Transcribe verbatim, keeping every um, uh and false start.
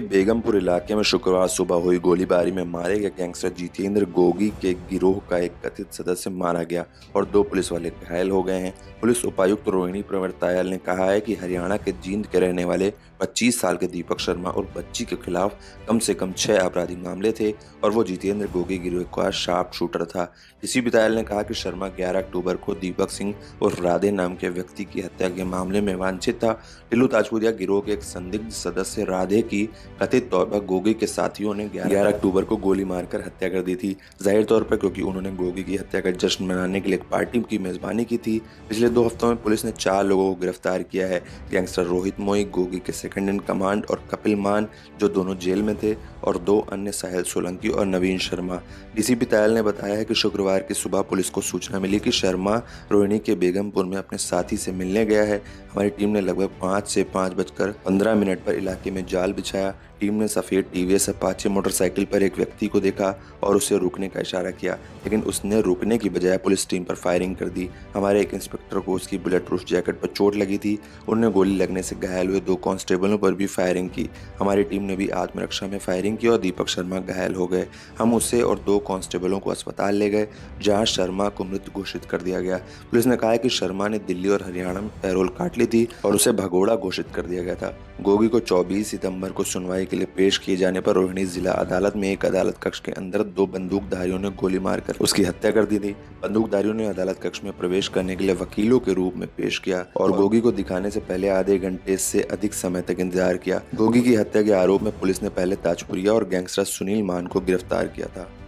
के बेगमपुर इलाके में शुक्रवार सुबह हुई गोलीबारी में मारे गए गैंगस्टर जितेंद्र गोगी के गिरोह का एक कथित सदस्य मारा गया और दो पुलिस वाले घायल हो गए हैं। पुलिस उपायुक्त रोहिणी प्रवरतायल ने कहा है कि हरियाणा के जींद के रहने वाले पच्चीस साल के दीपक शर्मा और बच्ची के खिलाफ कम से कम छह आपराधिक मामले थे और वो जितेंद्र गोगी गिरोह का शार्प शूटर था। इसी बितायल ने कहा कि शर्मा ग्यारह अक्टूबर को दीपक सिंह और राधे नाम के व्यक्ति की हत्या के मामले में वांछित था। तिल्लू ताजपुरिया गिरोह के एक संदिग्ध सदस्य राधे की कथित तौर पर गोगी के साथियों ने ग्यारह अक्टूबर को गोली मारकर हत्या कर दी थी। जाहिर तौर पर क्योंकि उन्होंने गोगी की हत्या का जश्न मनाने के लिए एक पार्टी की मेजबानी की थी। पिछले दो हफ्तों में पुलिस ने चार लोगों को गिरफ्तार किया है। गैंगस्टर रोहित मोई, गोगी के सेकंड इन कमांड, और कपिल मान जो दोनों जेल में थे, और दो अन्य साहल सोलंकी और नवीन शर्मा। डीसीपी तायल ने बताया है कि शुक्रवार की सुबह पुलिस को सूचना मिली कि शर्मा रोहिणी के बेगमपुर में अपने साथी से मिलने गया है। हमारी टीम ने लगभग पाँच से पाँच बजकर पंद्रह मिनट पर इलाके में जाल बिछाया। टीम ने सफ़ेद टीवीएस अपाचे मोटरसाइकिल पर एक व्यक्ति को देखा और उसे रुकने का इशारा किया, लेकिन उसने रुकने की बजाय पुलिस टीम पर फायरिंग कर दी। हमारे एक इंस्पेक्टर को उसकी बुलेट प्रूफ जैकेट पर चोट लगी थी। उन्होंने गोली लगने से घायल हुए दो कांस्टेबलों पर भी फायरिंग की। हमारी टीम ने भी आत्मरक्षा में फायरिंग की और दीपक शर्मा घायल हो गए। हम उसे और दो कांस्टेबलों को अस्पताल ले गए, जहाँ शर्मा को मृत घोषित कर दिया गया। पुलिस ने कहा है कि शर्मा ने दिल्ली और हरियाणा में पैरोल काट ली थी और उसे भगोड़ा घोषित कर दिया गया था। गोगी को चौबीस सितम्बर को सुनवाई के लिए पेश किए जाने पर रोहिणी जिला अदालत में एक अदालत कक्ष के अंदर दो बंदूकधारियों ने गोली मारकर उसकी हत्या कर दी थी। बंदूकधारियों ने अदालत कक्ष में प्रवेश करने के लिए वकीलों के रूप में पेश किया और गोगी को दिखाने से पहले आधे घंटे से अधिक समय तक इंतजार किया। गोगी की हत्या के आरोप में पुलिस ने पहले ताजपुरिया और गैंगस्टर सुनील मान को गिरफ्तार किया था।